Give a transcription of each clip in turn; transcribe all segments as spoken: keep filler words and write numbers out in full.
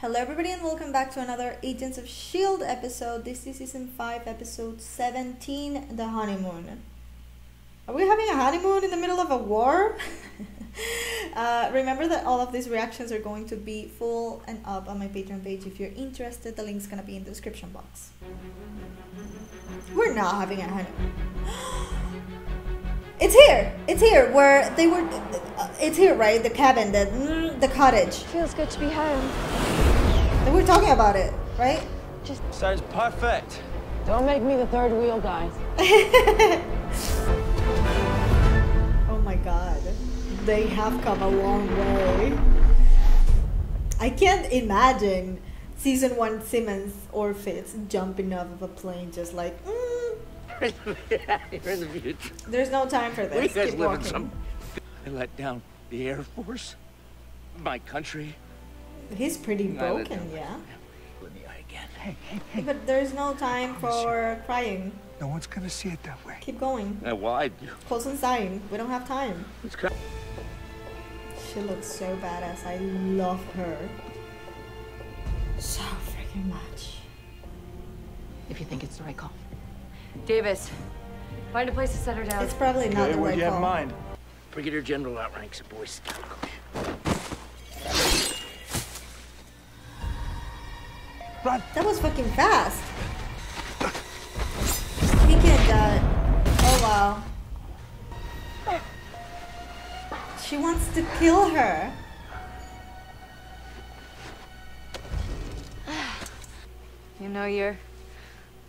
Hello everybody and welcome back to another Agents of S H I E L D episode. This is season five, episode seventeen, The Honeymoon. Are we having a honeymoon in the middle of a war? uh, remember that all of these reactions are going to be full and up on my Patreon page. If you're interested, the link's gonna be in the description box. We're not having a honeymoon. It's here! It's here where they were... It's here, right? The cabin, the, mm, the cottage. Feels good to be home. We were talking about it, right? Just sounds perfect. Don't make me the third wheel, guys. Oh my god. They have come a long way. I can't imagine season one Simmons or Fitz jumping off of a plane just like, mm. You're in the future. There's no time for this. You guys live in some... I let down the Air Force, my country. He's pretty broken, yeah. But there's no time for crying. No one's gonna see it that way. Keep going. Why? Close and sighing. We don't have time. She looks so badass. I love her so freaking much. If you think it's the right call, Davis, find a place to set her down. It's probably not okay, the right you call. Have mind? Brigadier General outranks a Boy Scout. Run. That was fucking fast. He can't die. Oh wow. She wants to kill her. You know, you're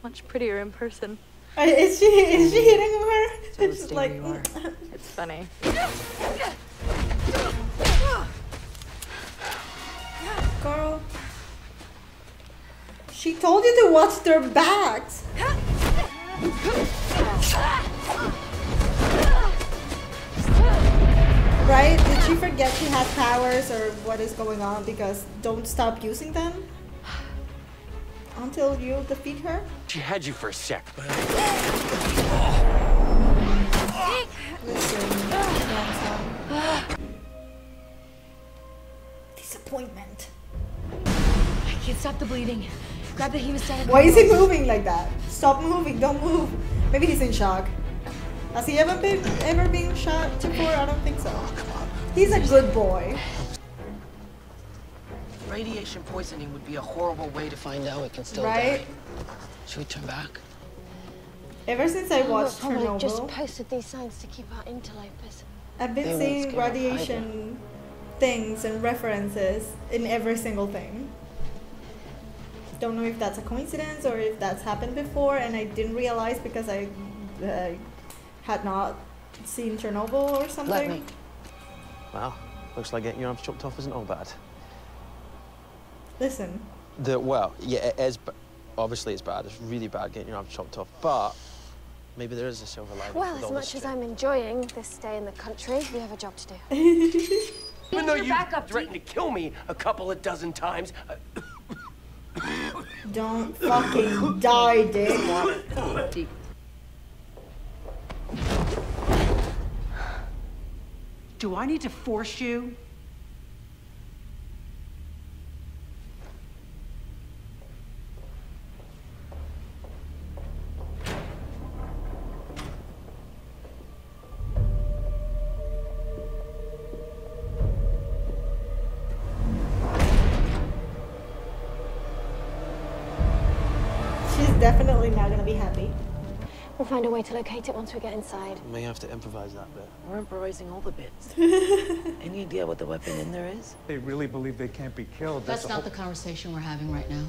much prettier in person. Uh, is she is she hitting her? So it's like you are. It's funny. Girl. She told you to watch their backs. Right? Did she forget she had powers or what is going on? Because don't stop using them until you defeat her? She had you for a sec. But... Listen, that's disappointment. I can't stop the bleeding. Grab the hemostatic. Why is he moving like that? Stop moving, don't move. Maybe he's in shock. Has he ever been ever been shot before? I don't think so. Oh, come on. He's a good boy. Radiation poisoning would be a horrible way to find out it can still right? die. Should we turn back? Ever since I watched Chernobyl, just posted these signs to keep our intel open. I've been seeing radiation things and references in every single thing. Don't know if that's a coincidence or if that's happened before, and I didn't realize because I uh, had not seen Chernobyl or something. Let me. Wow, looks like getting your arms chopped off isn't all bad. Listen. The well, yeah, it is. Obviously, it's bad. It's really bad getting your arms chopped off, but maybe there is a silver lining. Well, as much as I'm enjoying this stay in the country, we have a job to do. Even though you threatened to kill me a couple of dozen times. Uh, Don't fucking die, Dick. Do I need to force you? Definitely not going to be happy. We'll find a way to locate it once we get inside. We may have to improvise that bit. We're improvising all the bits. Any idea what the weapon in there is? They really believe they can't be killed. That's, That's not whole... the conversation we're having right now.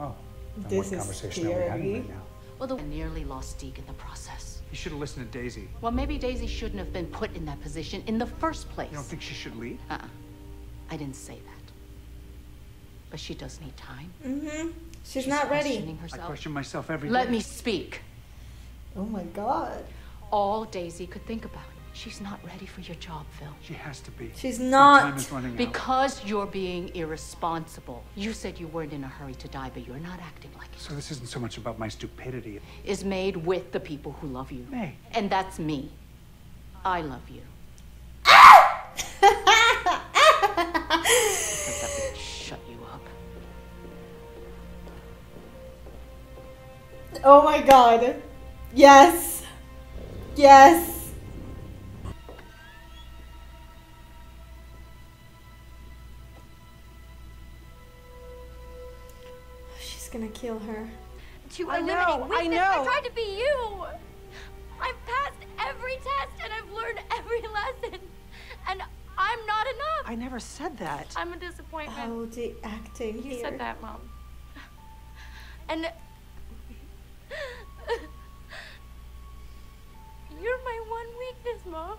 Oh. This what is conversation scary. Are we having right now? Well, the... I nearly lost Deke in the process. You should have listened to Daisy. Well, maybe Daisy shouldn't have been put in that position in the first place. You don't think she should leave? Uh-uh. I didn't say that. But she does need time. Mm-hmm. She's, She's not ready. Herself. I question myself every day. Let me speak. Oh my God. All Daisy could think about. She's not ready for your job, Phil. She has to be. She's not. Time is running because out. You're being irresponsible. You said you weren't in a hurry to die, but you're not acting like it. So this isn't so much about my stupidity. Is made with the people who love you. May. And that's me. I love you. Ah! I thought they'd shut you up. Oh my god. Yes. Yes. She's gonna kill her. To eliminate I know, I, I tried to be you. I've passed every test and I've learned every lesson. And I'm not enough. I never said that. I'm a disappointment. Oh, the acting here. You said that, Mom. And you're my one weakness, Mom.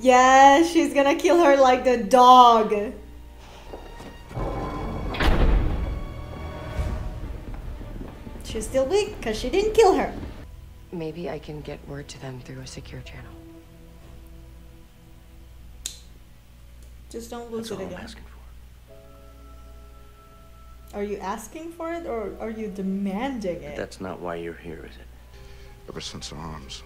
Yeah, she's gonna kill her like the dog. She's still weak because she didn't kill her. Maybe I can get word to them through a secure channel. Just don't lose That's it again. I'm asking for. Are you asking for it or are you demanding it? That's not why you're here, is it? Ever since arms.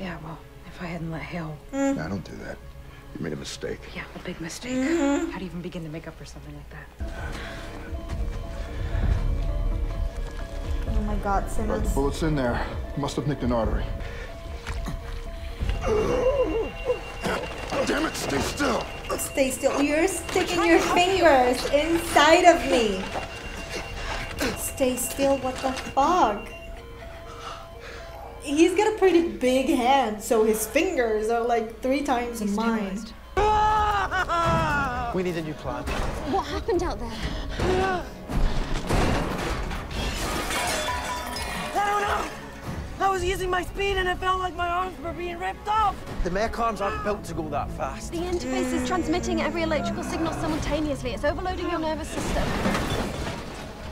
Yeah, well, if I hadn't let Hale. Mm. No, don't do that. You made a mistake. Yeah, a big mistake. Mm-hmm. How do you even begin to make up for something like that? Oh my God, Simmons. Right, the bullet's in there. Must have nicked an artery. Damn it, stay still. Stay still. You're sticking your fingers inside of me. Stay still, what the fuck? He's got a pretty big hand, so his fingers are like three times He's mine. Sterilized. We need a new plan. What happened out there? I was using my speed and it felt like my arms were being ripped off. The mech arms aren't built to go that fast. The interface mm. is transmitting every electrical signal simultaneously. It's overloading your nervous system.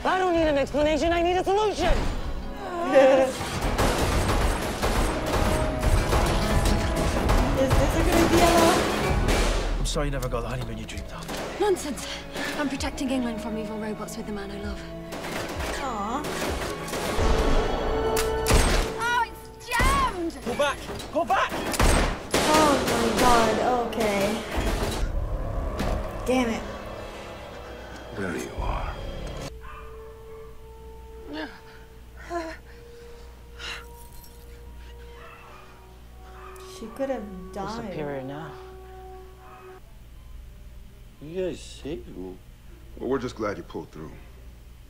I don't need an explanation. I need a solution. Is this a good idea, love? I'm sorry you never got the honeymoon you dreamed of. Nonsense. I'm protecting England from evil robots with the man I love. Aww. Go back! Go back! Oh my god, okay. Damn it. There you are. She could have died. Disappearing now. You guys saved me. Well, we're just glad you pulled through.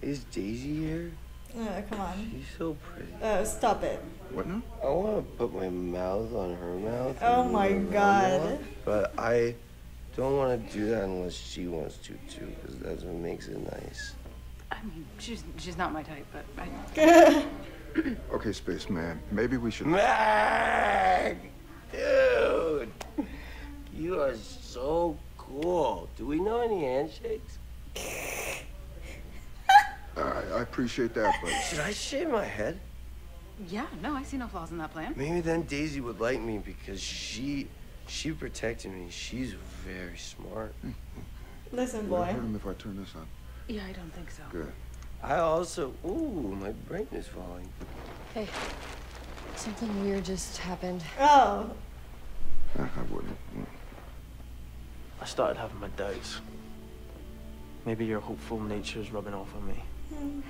Is Daisy here? Oh, come on. She's so pretty. Oh, stop it. What now? I want to put my mouth on her mouth. Oh my god. Mouth, but I don't want to do that unless she wants to, too, because that's what makes it nice. I mean, she's, she's not my type, but I... Okay, spaceman, maybe we should... Mag! Dude! You are so cool. Do we know any handshakes? I appreciate that, but... Should I shave my head? Yeah, no, I see no flaws in that plan. Maybe then Daisy would like me because she... She protected me. She's very smart. Listen, boy. I hurt him if I turn this on. Yeah, I don't think so. Good. I also... Ooh, my brain is falling. Hey, something weird just happened. Oh. I wouldn't. I started having my doubts. Maybe your hopeful nature is rubbing off on me. Mm.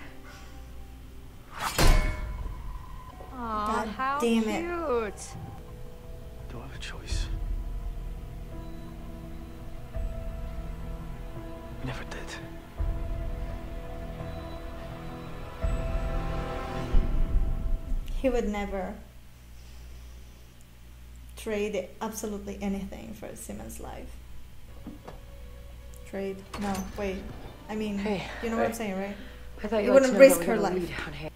Aww, God how damn it. Cute. Do I have a choice? We never did. He would never trade absolutely anything for Simmons' life. Trade? No, wait. I mean, hey, you know hey. what I'm saying, right? I thought you wouldn't risk her life. Down here.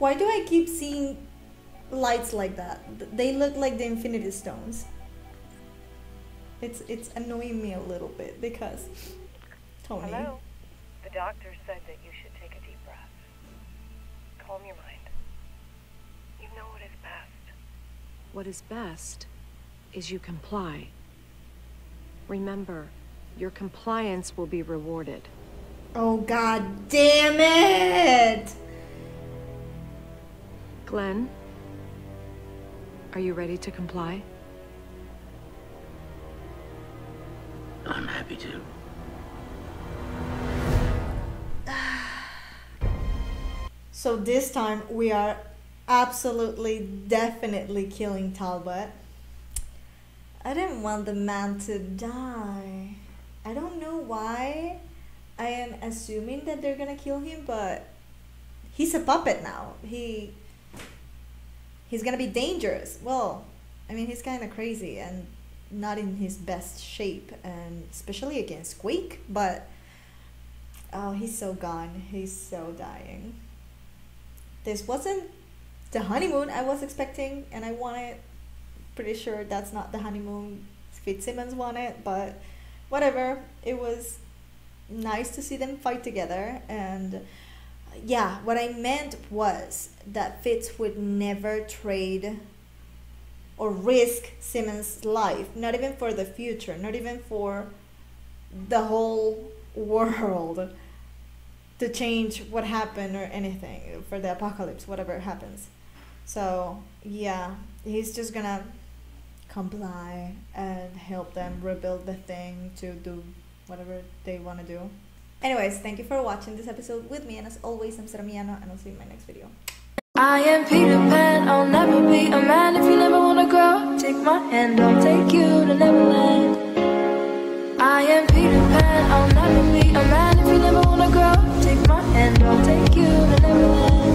Why do I keep seeing lights like that? They look like the Infinity Stones. It's it's annoying me a little bit because Tony. Hello. The doctor said that you should take a deep breath. Calm your mind. You know what is best. What is best is you comply. Remember, your compliance will be rewarded. Oh, god damn it! Glenn, are you ready to comply? I'm happy to. So this time we are absolutely, definitely killing Talbot. I didn't want the man to die. I don't know why I am assuming that they're gonna kill him, but he's a puppet now. He he's gonna be dangerous. Well, I mean, he's kind of crazy and not in his best shape, and especially against Quake, but oh, he's so gone. He's so dying. This wasn't the honeymoon I was expecting, and I wanted, pretty sure that's not the honeymoon Fitzsimmons wanted, but whatever. It was nice to see them fight together. And yeah, what I meant was that Fitz would never trade or risk Simmons' life, not even for the future, not even for the whole world, to change what happened or anything, for the apocalypse, whatever happens. So yeah, he's just gonna comply and help them rebuild the thing to do whatever they want to do. Anyways, thank you for watching this episode with me, and as always, I'm Sora Miyano, and I'll see you in my next video. I am Peter Pan, I'll never be a man if you never wanna grow. Take my hand, I'll take you to Neverland. I am Peter Pan, I'll never be a man if you never wanna grow. Take my hand, I'll take you to Neverland.